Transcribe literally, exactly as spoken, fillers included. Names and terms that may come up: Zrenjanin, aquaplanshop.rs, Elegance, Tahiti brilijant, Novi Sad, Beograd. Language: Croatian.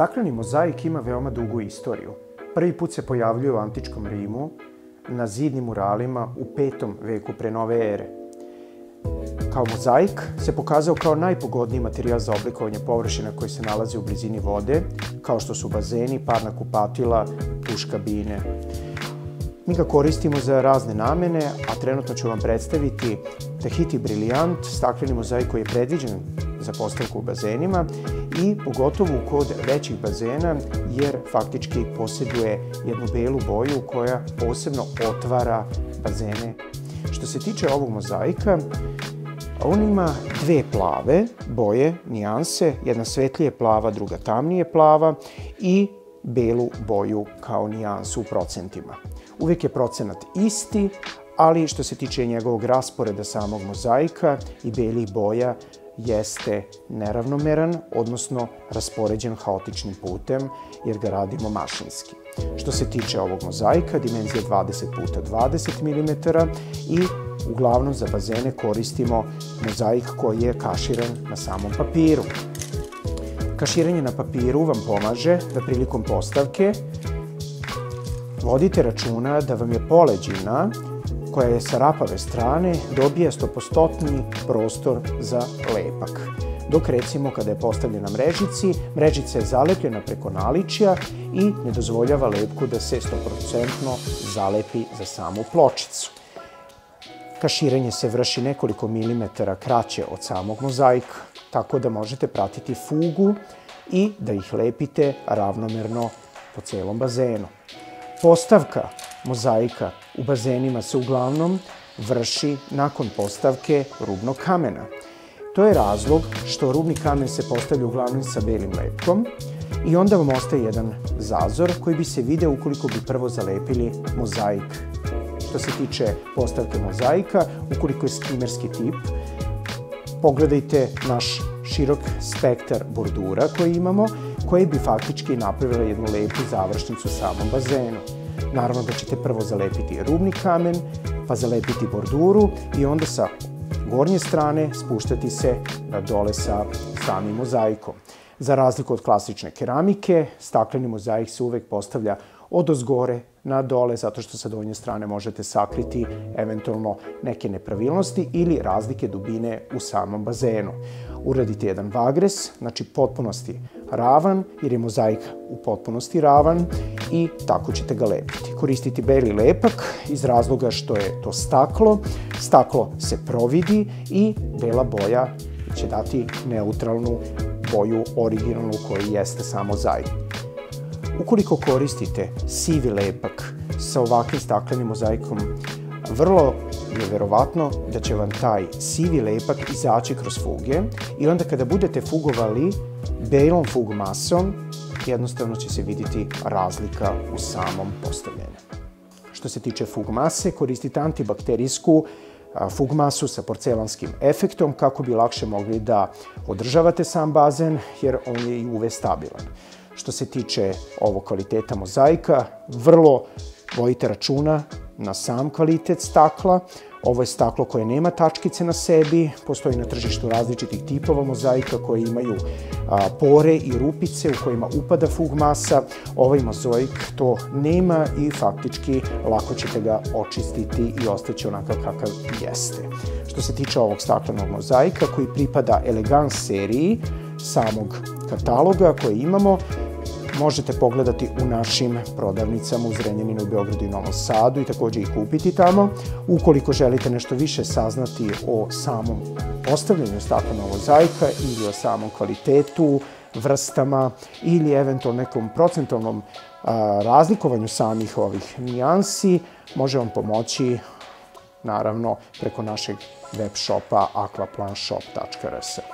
Stakleni mozaik ima veoma dugu istoriju. Prvi put se pojavljuje u antičkom Rimu na zidnim muralima u petom veku pre nove ere. Kao mozaik se pokazao kao najpogodniji materijal za oblikovanje površina koje se nalaze u blizini vode, kao što su bazeni, parna kupatila, tuš kabine. Mi ga koristimo za razne namene, a trenutno ću vam predstaviti Tahiti brilijant, stakleni mozaik koji je predviđen za postavku u bazenima i pogotovo kod većih bazena, jer faktički posjeduje jednu belu boju koja posebno otvara bazene. Što se tiče ovog mozaika, on ima dve plave boje, nijanse, jedna svetlije plava, druga tamnije plava i belu boju kao nijansu u procentima. Uvijek je procenat isti, ali što se tiče njegovog rasporeda samog mozaika i belih boja jeste neravnomeran, odnosno raspoređen haotičnim putem jer ga radimo mašinski. Što se tiče ovog mozaika, dimenzija dvadeset puta dvadeset milimetara i uglavnom za bazene koristimo mozaik koji je kaširan na samom papiru. Kaširanje na papiru vam pomaže da prilikom postavke vodite računa da vam je poleđina koja je sa rapave strane dobija stopostotni prostor za lepak. Dok recimo kada je postavljena mrežici, mrežica je zalepljena preko naličja i ne dozvoljava lepku da se stoprocentno zalepi za samu pločicu. Kaširanje se vrši nekoliko milimetara kraće od samog mozaika, tako da možete pratiti fugu i da ih lepite ravnomerno po celom bazenu. Postavka mozaika u bazenima se uglavnom vrši nakon postavke rubnog kamena. To je razlog što rubni kamen se postavlja uglavnom sa belim lepkom i onda vam ostaje jedan zazor koji bi se video ukoliko bi prvo zalepili mozaik. Što se tiče postavke mozaika, ukoliko je skimerski tip, pogledajte naš širok spektar bordura koji imamo, koji bi faktički napravila jednu lepu završnicu samom bazenu. Naravno da ćete prvo zalepiti rubni kamen, pa zalepiti borduru i onda sa gornje strane spuštati se na dole sa samim mozaikom. Za razliku od klasične keramike, stakleni mozaik se uvek postavlja odozgore na dole, zato što sa donje strane možete sakriti eventualno neke nepravilnosti ili razlike dubine u samom bazenu. Uradite jedan vagres, znači potpunosti ravan, jer je mozaik u potpunosti ravan i tako ćete ga lepiti. Koristiti beli lepak iz razloga što je to staklo, staklo se providi i bela boja će dati neutralnu boju originalnu koji jeste sam mozaik. Ukoliko koristite sivi lepak sa ovakvim staklenim mozaikom, vrlo je verovatno da će vam taj sivi lepak izaći kroz fuge i onda kada budete fugovali belom fug masom, jednostavno će se vidjeti razlika u samom postavljenju. Što se tiče fug mase, koristite antibakterijsku fug masu sa porcelanskim efektom kako bi lakše mogli da održavate sam bazen jer on je i u ve stabilan. Što se tiče ovog kvaliteta mozaika, vrlo vodite računa na sam kvalitet stakla. Ovo je staklo koje nema tačkice na sebi, postoji na tržištu različitih tipova mozaika koje imaju pore i rupice u kojima upada fug masa. Ovaj mozaik to nema i faktički lako ćete ga očistiti i ostaće onakav kakav jeste. Što se tiče ovog staklenog mozaika koji pripada Elegance seriji samog kataloga koje imamo, možete pogledati u našim prodavnicama u Zrenjaninu, Beogradu i Novom Sadu i također i kupiti tamo. Ukoliko želite nešto više saznati o samom postavljanju staklenog mozaika ili o samom kvalitetu, vrstama ili eventualno nekom procentualnom a, razlikovanju samih ovih nijansi, može vam pomoći naravno preko našeg web shopa aquaplanshop tačka r s.